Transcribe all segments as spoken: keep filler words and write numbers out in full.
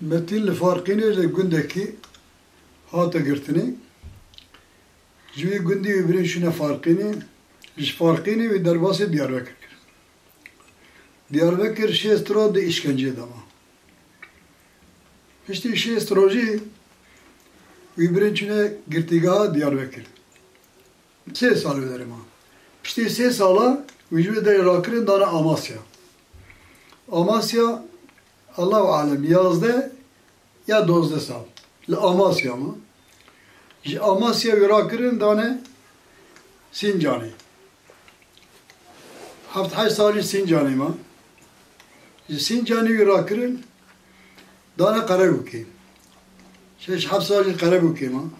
Metinle farkını da gündeki hata girtini, jivi gündü öbürün şuna farkını, jiv farkını ve dervası Diyarbakır. Diyarbakır şey estroda işkence dama. İşte şey estroji öbürün şuna girtiga Diyarbakır. Se sal öderim ha. İşte se sala vücudu Diyarbakır'ın dana Amasya. Amasya Allah-u alem yazdı ya dozda sal. Amasya mı? Amasya Irak'ın tane Sincan'ı. Haftay sali Sincan'ı mı? Sincan'ı Irak'ın tane Karabük'ü. Şeş hafsali Karabük'ü mı?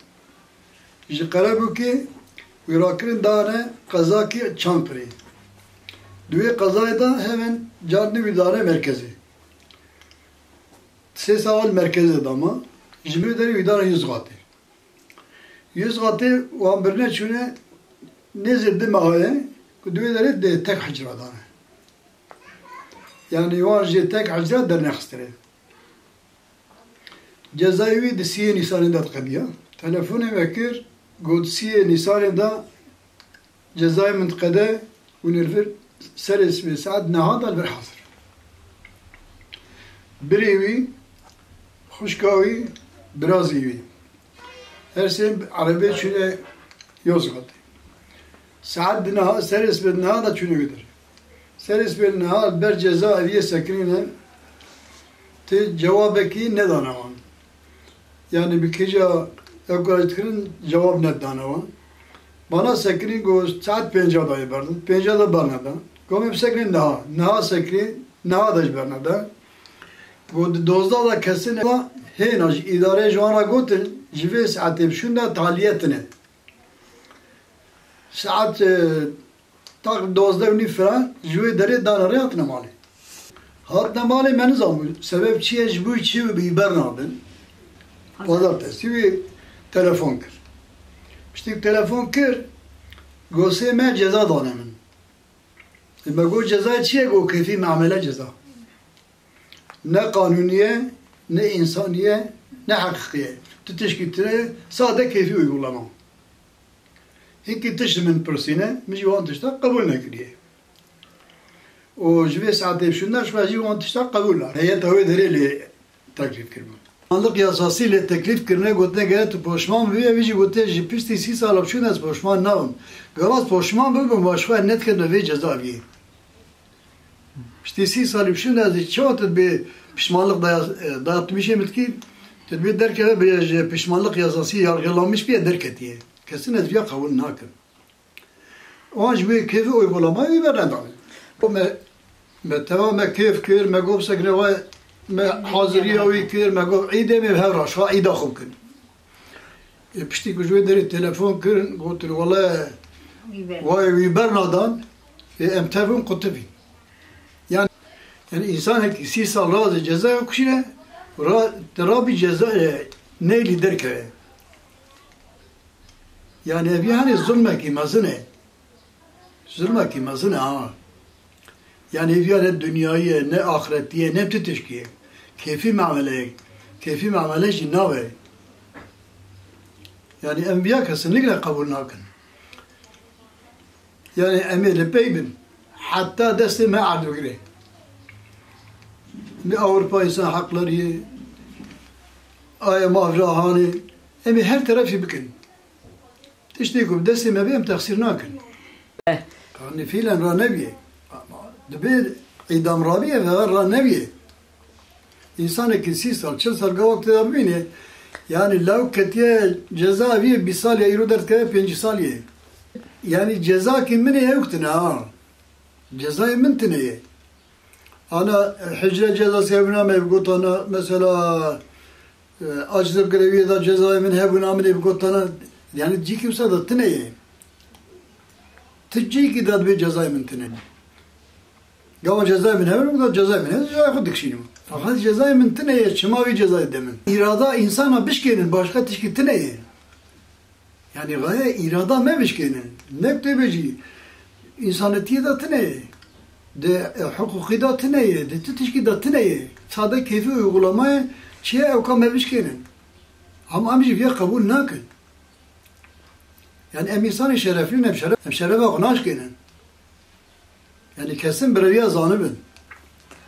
Karabük'ü Irak'ın tane Kazaki Çankırı. Düğe kazayda hemen canlı vidare merkezi. Ses aval merkezi adamı, İzmir'de vidare yüz katı. Yüz katı olan birine çünkü ne zirdi mağaya, düğeleri de tek hacra adamı. Yani yuvarcı tek hacra dernek istedi. Cezaevi de siye nisanında tıkabiya. Telefonu vekir, Gudsiye nisanında cezaevi mıntıkada unirfir. Seris ve saat nehadal bir hazır. Bir evi, hoşkavi, biraz evi. Her şey Arabi çöne yozgatı. Saat nehad, seris ve nehada çöne gider. Seris ve nehad ber cezaeviye sekrine te cevabeki ne danavan. Yani bir kece evkarıştırın cevap ne danavan. Bana sekrin göz saat pencada verdim. Pencada bana da. Gömüp sekrin daha. Naha sekrin. Naha da bana da. Bu dozda da kesin ama henaj idare juana gotin jive saati şunda taliyetine. Saat tak dozda unifra jive dere dana reyatına mali. Hatta mali meniz almış. Sebep çiye jibu çiye bir bernadın. Pazartesi ve telefon kır. İşte telefon kır, göse me ceza danemin. Eme go ceza çiye go kefi meamele ceza. Ne kanuniye, ne insaniye, ne hakikiye. Tüteş gittire, sade kefi uygulama. Hinki tışımın persine, mecivan tışta kabul nekiriye. O jüve saatib şunlar, şuna civan tışta kabuller. Heyet havi dereli taklif kirmem. Anlık yasasıyla teklif kırına götüne gelen poşman ve evici götüne jipişti siz alıp şun az poşman nağın. Gavaz poşman bugün başka netkene ve cezaevi. İşte siz alıp şun az çoğu bir pişmanlık dayatmış emit ki tedbir derken bir pişmanlık yasası yargılanmış bir derket diye. Kesin az bir kavun nakın. O an bir kefi uygulamayı veren dağın. O me tamamen kef kür me gopsa greva hazırlığı yıkır, mego idemi her aşağı idahım kın. Pişti kuşvederi telefon kırın, götür valla, vay vibernadan, emtevim kutubi. Yani yani insan hepsi salrazı ceza yok şile, terabi ceza ne lider ki? Yani evi hani zulme kimazı ne? Zulme kimazı ne ha? Yani evi dünyayı ne ahiretiye ne tüteşkiye. Keyfi muameleye, keyfi muameleye cinnave. Yani enbiya kesinlikle kabul nakın. Yani emir-i peybin, hatta destek me'adu gire. Avrupa insan hakları, ayem avrahani, emir her tarafı bükün. Teştikum destek me'beyim teksir nakın. Yani fiilen ranebiye. Dibir idam rabiye ve ranebiye. İnsan ikisi sal, çıl sarga vakti da bine. Yani lavketiye cezaevi bir sal ya iru dertkeye penci sal ye. Yani ceza kimmine yoktu ne ha? Cezayı mintineye. Ana hicre cezası evine mevgutana mesela acılık greviye da cezayı min evine mevgutana yani cikimse da tineye. Tıcci ki da bir cezayı mintineye. Gava cezayı min evine bu da cezayı min evine cezayı kudik şimdi. Fakat cezayı mintine çımavi cezayı demin. İrada insana bişkenin başka tişkiti neye? Yani gaye irada me bişkenin. Nektebeci insanetiye da tıneye. De hukuki da tıneye. De tişki da tıneye. Sade keyfi uygulamaya Çiğe evka mevişkenin. Ama amicim ya kabul nakin. Yani em insani şereflin hem şeref, hem şerefe gınaşkenin. Yani kesin breviye zanibin.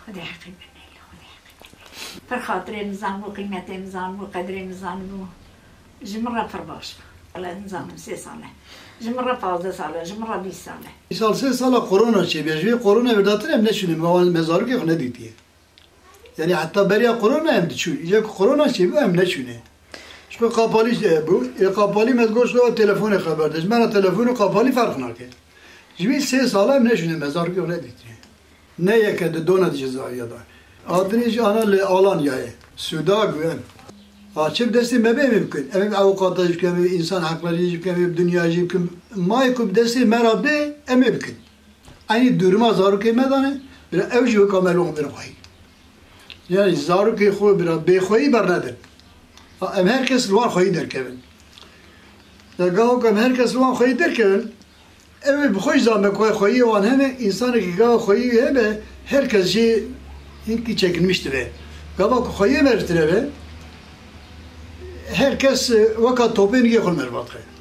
Hadi hakim benimle, hadi hakim. Fır hatıremizan bu, kıymetimizan bu, kadrimizan bu. Cimra fır baş. Allah'ın se sale. Cimra fazla sale, cimra bir sale. Misal se sale korona çevirci, korona verdatın hem ne şunun, mezarlık yok ne diye. Yani hatta beriye korona hem de çün. İşte korona çeviriyor hem ne şunun. Şu kapalı bu, kapalı mezgoşla telefonu haberdeş. Mera telefonu kapalı farkına ki. Şimdi se sale hem ne şunun, mezarlık yok ne diye. Ne yekede dona cezaya da. Adını analı alan yayı. Suda güven. Açıp desin mebe mümkün. Emek avukata yükemi, insan hakları yükemi, dünya yükemi. Maykub desin merabde ememkün. Aynı duruma zaruki medane. Bir evci ve kamelon bir koy. Yani zaruki koy bir beykoyi bernedir. Em herkes luan koy derkevin. Ya gavuk em herkes luan koy derkevin. Evet, bu koy zaman koy koyu olan hemen insanı ki gav koyu hemen herkes şey inki çekilmiştir ve gav koyu mertire ve herkes vakat topun gibi kurmer bakıyor.